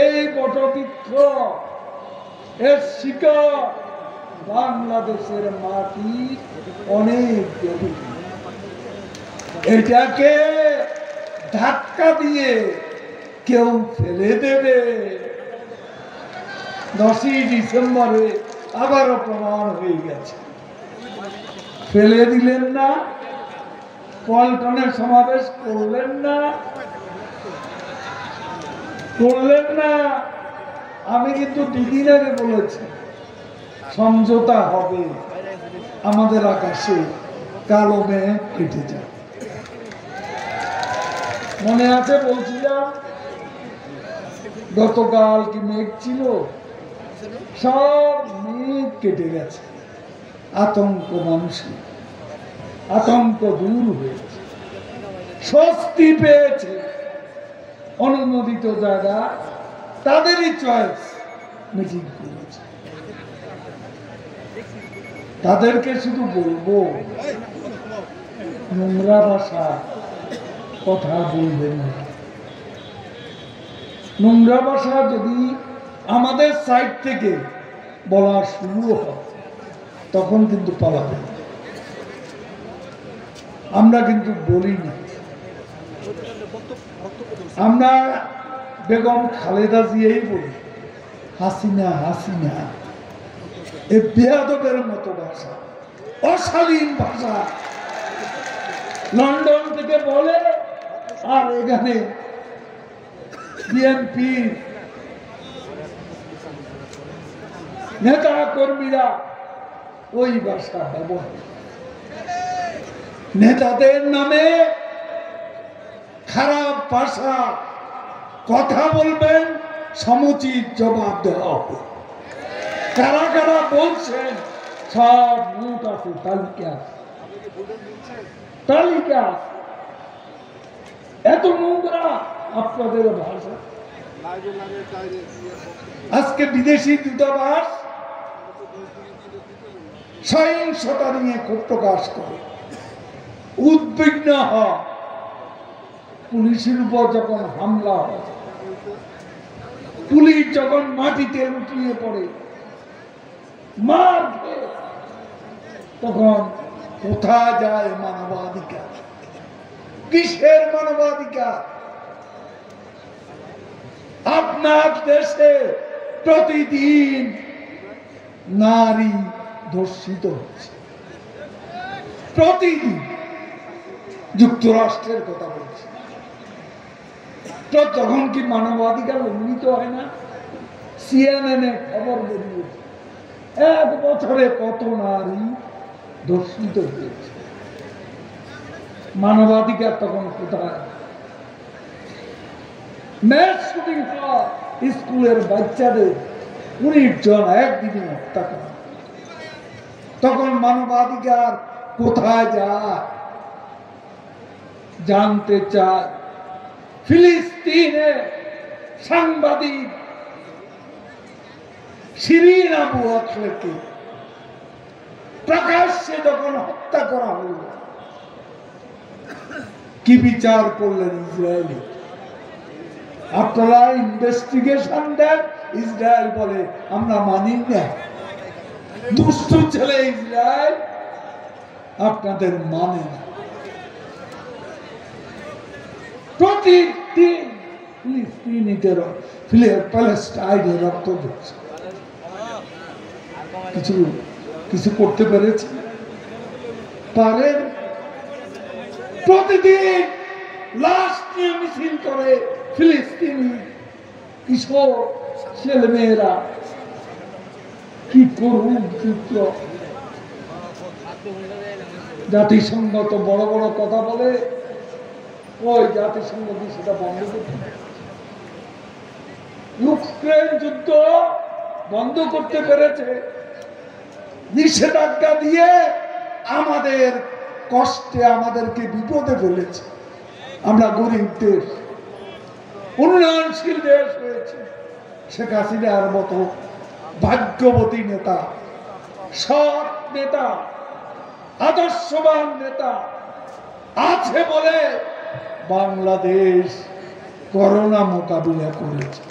এই বটবৃক্ষ এর শিকড় বাংলাদেশের মাটি অনেক গভীর। এটাকে ধাক্কা দিয়ে কেউ ফেলে দেবে। 10ই ডিসেম্বরে আবারও প্রমাণ হয়ে গেছে। ফেলে দিলেন না, পল্টনে সমাবেশ করলেন না, আমি কিন্তু দিদির আগে বলেছি সমঝোতা হবে, আমাদের আকাশে কালো মেঘ কেটে যায়। মনে আছে বলছিলাম গতকাল কি মেঘ ছিল, সব মেঘ কেটে গেছে, আতঙ্ক মানুষের আতঙ্ক দূর হয়েছে, স্বস্তি পেয়েছে। অনুমোদিত জায়গা তাদেরই চয়েস মিটিং করেছে। তাদেরকে শুধু বলবো নোংরা ভাষা কথা বলবেন না। নোংরা ভাষা যদি আমাদের সাইড থেকে বলা শুরু হয় তখন কিন্তু পালাবে, আমরা কিন্তু বলি না। আমরা বেগম খালেদা জিয়াই বলি হাসিনা হাসিনা, এ বেয়াদবের মতো ভাষা, অশালীন ভাষা। লন্ডন থেকে বলে, আর এখানে বিএনপি নেতা কর্মীরা ওই ভাষা ব্যবহার, নেতাদের নামে খারাপ ভাষা কথা বলবেন, সমুচিত জবাব দেওয়া হবে। কারা কারা বলছেন সব নোট আছে, তালিকা তালিকা। এত নোংরা আপনাদের ভাষা। আজকে বিদেশি দূতাবাস সহিংসতা নিয়ে ক্ষোভ প্রকাশ করে উদ্বিগ্ন হয়, পুলিশের উপর যখন হামলা হয়, পুলিশ যখন মাটিতে লুটিয়ে পড়ে মার, তখন কোথায় যায় মানবাধিকার? কিসের মানবাধিকার? আপনার দেশে প্রতিদিন নারী ধর্ষিত হচ্ছে, প্রতিদিন। যুক্তরাষ্ট্রের কথা বলছি, তো তখন কি মানবাধিকার উন্নীত হয় না? CNN-এ খবর বেরিয়েছে 1 বছরে কত নারী ধর্ষিত হয়েছে। মানবাধিকার তখন কোথায়? ম্যাচ শুটিং স্কুলের বাচ্চাদের 19 জন একদিনে হত্যা করা, তখন মানবাধিকার কোথায় যায়? জানতে চায় ফিলিস্তিনে সাংবাদিক শিরিন আবু আকলাকে প্রকাশ্যে যখন হত্যা করা হল, কি বিচার করলেন ইসরায়েলি? আপনারা ইনভেস্টিগেশন দেন, ইসরায়েল বলে আমরা মানি না। দুষ্টু ছেলে ইসরায়েল আপনাদের মানে না। প্রতিদিন ফিলিস্তিনিদের প্যালেস্টাইনের রক্ত ঝরছে। কিছু কিছু করতে পেরেছে? পারেন? প্রতিদিন লাশ নিয়ে মিছিল করে ফিলিস্তিনি কিশোর ছেলেমেয়েরা। কি করুন চিত্র! জাতিসংঘ তো বড় বড় কথা বলে, ওই জাতিসংঘ দিয়ে সেটা বন্ধ করতে পারে? ইউক্রেন যুদ্ধ বন্ধ করতে পেরেছে? নিষেধাজ্ঞা দিয়ে আমাদের কষ্টে আমাদেরকে বিপদে ফেলেছে। আমরা গরিব দেশ, উন্নয়নশীল দেশ হয়েছে। শেখ হাসিনার মতো ভাগ্যবতী নেতা, সৎ নেতা, আদর্শবান নেতা আছে বলে বাংলাদেশ করোনা মোকাবিলা করেছে।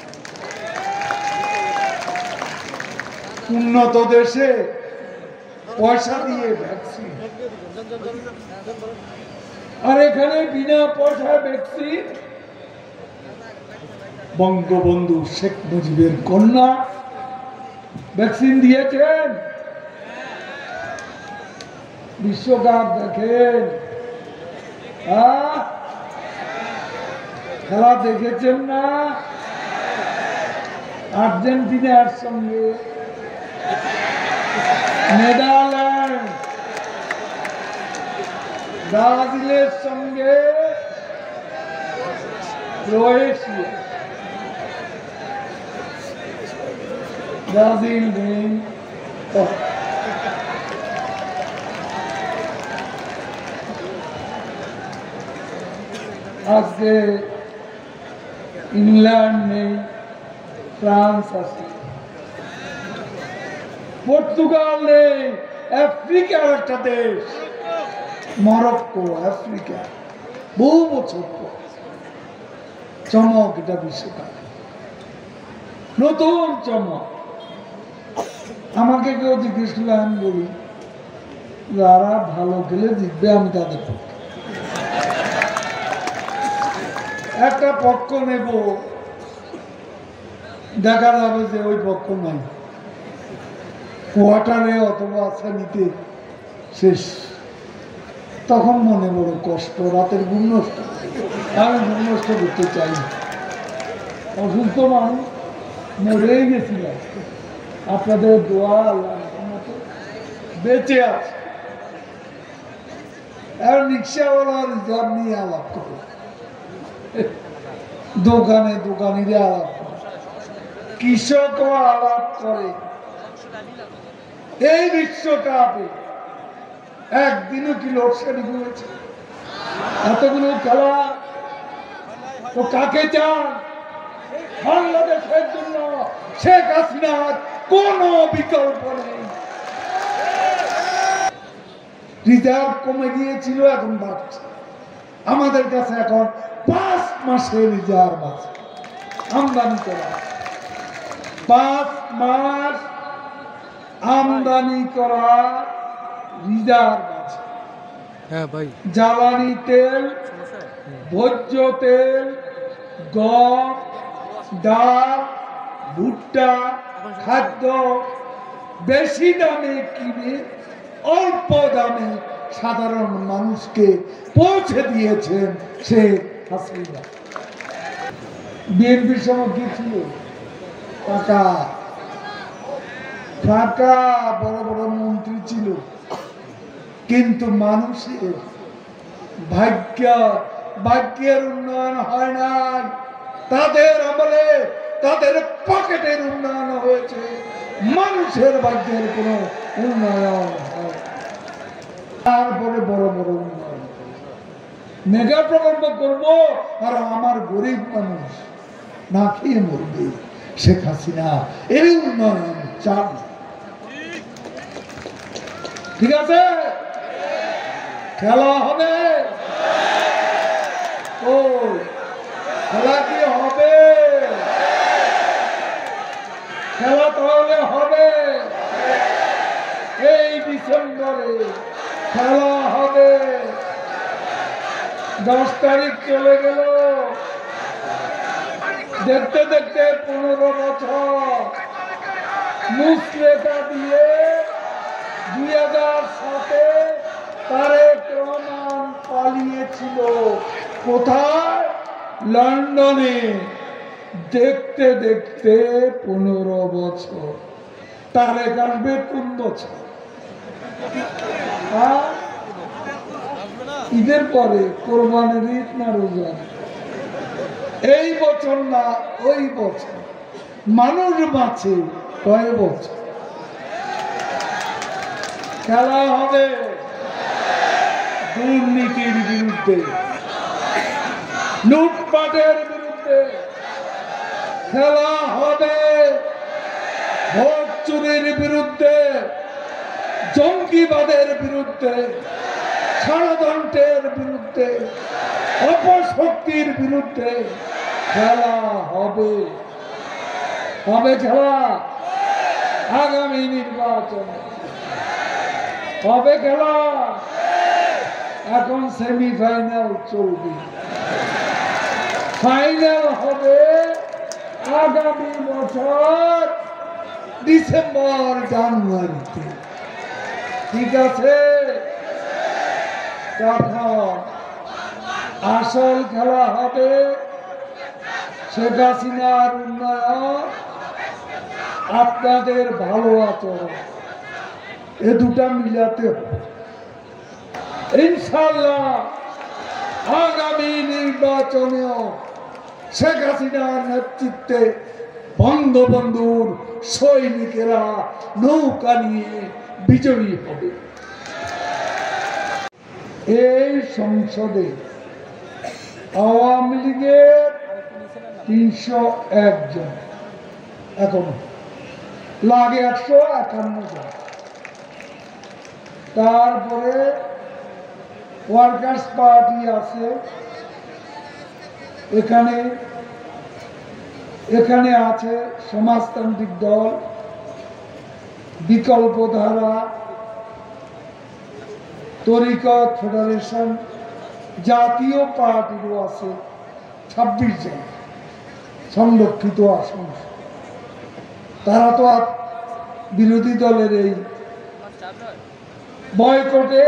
উন্নত দেশে পয়সা দিয়ে ভ্যাকসিন, আর এখানে বিনা পয়সায় ভ্যাকসিন। বঙ্গবন্ধু শেখ মুজিবের কন্যা ভ্যাকসিন দিয়েছেন। বিশ্বকাপ দেখেন, খেলা দেখেছেন না? আর্জেন্টিনার সঙ্গে নেদারল্যান্ড, ব্রাজিলের সঙ্গে ক্রোয়েশিয়া। ব্রাজিল নেই, আজকে ইংল্যান্ড নেই, ফ্রান্স আছে, পর্তুগাল নেই, আফ্রিকার একটা দেশ মরক্কো, আফ্রিকা বহু বছর পর চমক। এটা বিশ্বকাপ, নতুন চমক। আমাকে কেউ জিজ্ঞেস করলে আমি বলি যারা ভালো খেলে জিতবে আমি তাদের পক্ষে, একটা পক্ষ নেব, দেখা যাবে যে ওই পক্ষ নাই, কোয়ার্টারে অথবা আসামিতে শেষ, তখন মনে বড় কষ্ট, রাতের ঘুম নষ্ট। আমি ঘুম নষ্ট করতে চাই না, অসুস্থ মানুষ, মরেই গেছিলাম, আপনাদের দোয়া মতো বেঁচে আছে। আর রিক্সাওয়ালা রিজার্ভ নিয়ে আলাপ করো, দোকানে দোকানিরা আলাপ করে, কৃষকও আলাপ করে। এই বিশ্বকাপে একদিনও কি লোকসানি হয়েছে? এতগুলো খেলা তো কাকে চান? বাংলাদেশের জন্য শেখ হাসিনার কোনো বিকল্প নেই। রিজার্ভ কমে গিয়েছিল, এখন বাড়ছে। আমাদের কাছে এখন 5 মাসে রিজার্ভ আছে, আমদানি করা 5 মাস আমদানি করা রিজার্ভ আছে। জ্বালানি তেল, ভোজ্য তেল, গম, ডাল, ভুট্টা, খাদ্য বেশি দামে কিনে অল্প দামে সাধারণ মানুষকে পৌঁছে দিয়েছেন শেখ হাসিনা। বিএনপির সময় কি ছিল? টাকা টাকা, বড় বড় মন্ত্রী ছিল, কিন্তু মানুষের ভাগ্যের উন্নয়ন হয় নাই। তাদের আমলে তাদের পকেটের উন্নয়ন হয়েছে, মানুষের ভাগ্যের কোনো উন্নয়ন হয়। তারপরে বড় বড় উন্নয়ন, মেগা প্রকল্প করবো, আর আমার গরিব মানুষ না খেয়ে মরবে। শেখ হাসিনা এই উন্নয়ন চান। ঠিক আছে, খেলা হবে তো, খেলা কি হবে? খেলা তাহলে হবে এই ডিসেম্বরে, খেলা হবে। 10 তারিখ চলে গেল, দেখতে দেখতে 15 বছর। মুসলেখা দিয়ে 2007-এ তারেক রহমান পালিয়েছিল। কোথায়? লন্ডনে। দেখতে দেখতে 15 বছর। তারেক আসবে কোন বছর? ঈদের পরে, কোরবানের ঈদ না রোজা, এই বছর না ওই বছর। মানুষ বাঁচে কয় বছর? খেলা হবে দুর্নীতির বিরুদ্ধে, লুটপাটের বিরুদ্ধে খেলা হবে, ভোট চুরির বিরুদ্ধে, জঙ্গিবাদের বিরুদ্ধে, ষড়যন্ত্রের বিরুদ্ধে, অপশক্তির বিরুদ্ধে খেলা হবে। খেলা আগামী নির্বাচনে হবে খেলা। এখন সেমিফাইনাল চলবে, ফাইনাল হবে আগামী বছর ডিসেম্বর জানুয়ারিতে। ঠিক আছে, তখন আসল খেলা হবে শেখ হাসিনার উন্নয়ন, আপনাদের ভালো আচরণ, এ দুটা মিলাতে হবে। ইনশাল্লাহ আগামী নির্বাচনেও শেখ হাসিনার নেতৃত্বে বঙ্গবন্ধুর সৈনিকেরা নৌকা নিয়ে বিজয়ী হবে। এই সংসদে আওয়ামী লীগের ৩০১ জন, এখন লাগে ১৫১ জন। তারপরে ওয়ার্কার্স পার্টি আছে, এখানে এখানে আছে সমাজতান্ত্রিক দল, বিকল্পধারা, তরিকত ফেডারেশন, জাতীয় পার্টিরও আছে ২৬ জন সংরক্ষিত আসন। তারা তো বিরোধী দলের এই বয়কটে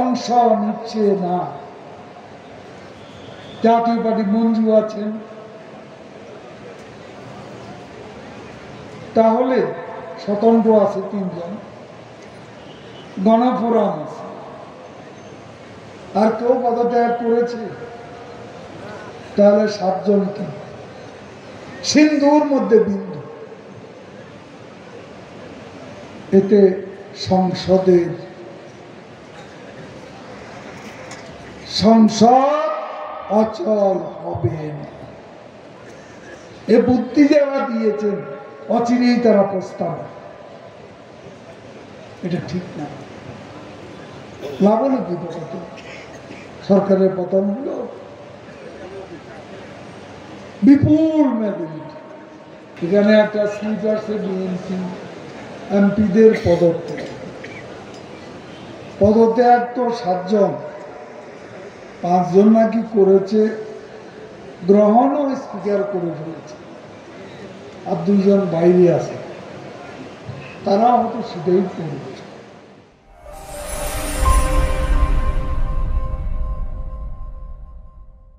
অংশ নিচ্ছে না। জাতীয় পার্টি মঞ্জু আছেন। তাহলে স্বতন্ত্র আছে ৩ জন, গণফোরাম আছে, আর কেউ পদত্যাগ করেছে, তাহলে ৭ জন। কি সিন্ধুর মধ্যে বিন্দু, এতে সংসদের সংসদ অচল হবে। এ বুদ্ধি যারা দিয়েছেন অচিরেই তারা প্রস্তাব, এটা ঠিক না। লাভ হলো কি? সরকারের পতন হলো, বিপুল মেজরিটি। এখানে একটা স্লিপার্সে বিএনপি এমপিদের পদত্যাগ তো ৭ জন, ৫ জন নাকি করেছে গ্রহণও স্পিকার করে ফেলেছে, আর 2 জন বাইরে আছে, তারা হয়তো সেটাই করবে।